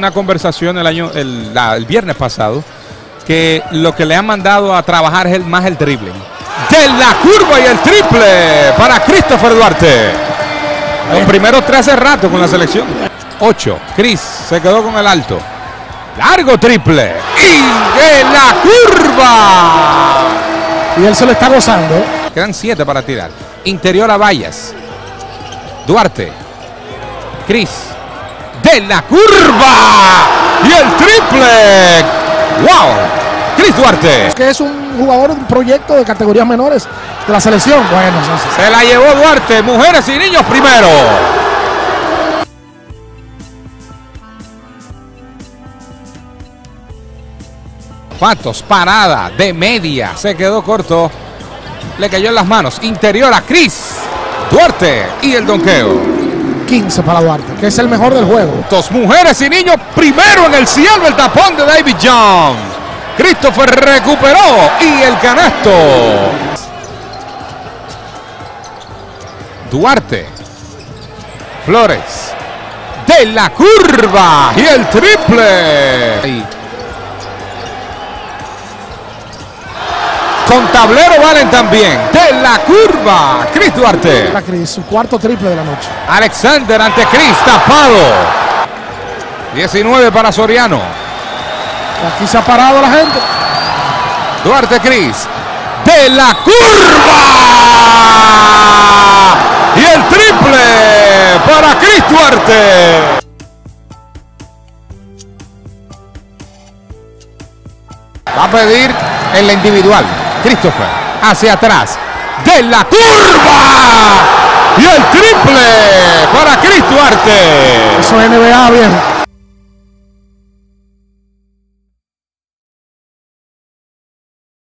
una conversación el viernes pasado, que lo que le han mandado a trabajar es más el drible. De la curva y el triple para Christopher Duarte. Los primeros 13 ratos con la selección. 8. Chris se quedó con el alto. Largo triple. Y de la curva. Y él se lo está gozando. Quedan 7 para tirar. Interior a vallas. Duarte. Chris. De la curva. Y el triple. ¡Wow! Chris Duarte. Que es un jugador de un proyecto de categorías menores de la selección. Bueno, sí. Se la llevó Duarte. Mujeres y niños primero. Patos, parada de media. Se quedó corto. Le cayó en las manos. Interior a Chris Duarte. Y el donqueo. 15 para Duarte, que es el mejor del juego. Dos mujeres y niños primero en el cielo. El tapón de David Jones. Christopher recuperó y el canasto. Duarte. Flores. De la curva y el triple. Con tablero valen también. De la curva. Chris Duarte. Su cuarto triple de la noche. Alexander ante Chris, tapado. 19 para Soriano. Aquí se ha parado la gente. Duarte Chris. De la curva. Y el triple para Chris Duarte. Va a pedir en la individual. Christopher. Hacia atrás. De la curva. Y el triple para Chris Duarte. Eso es NBA, viejo.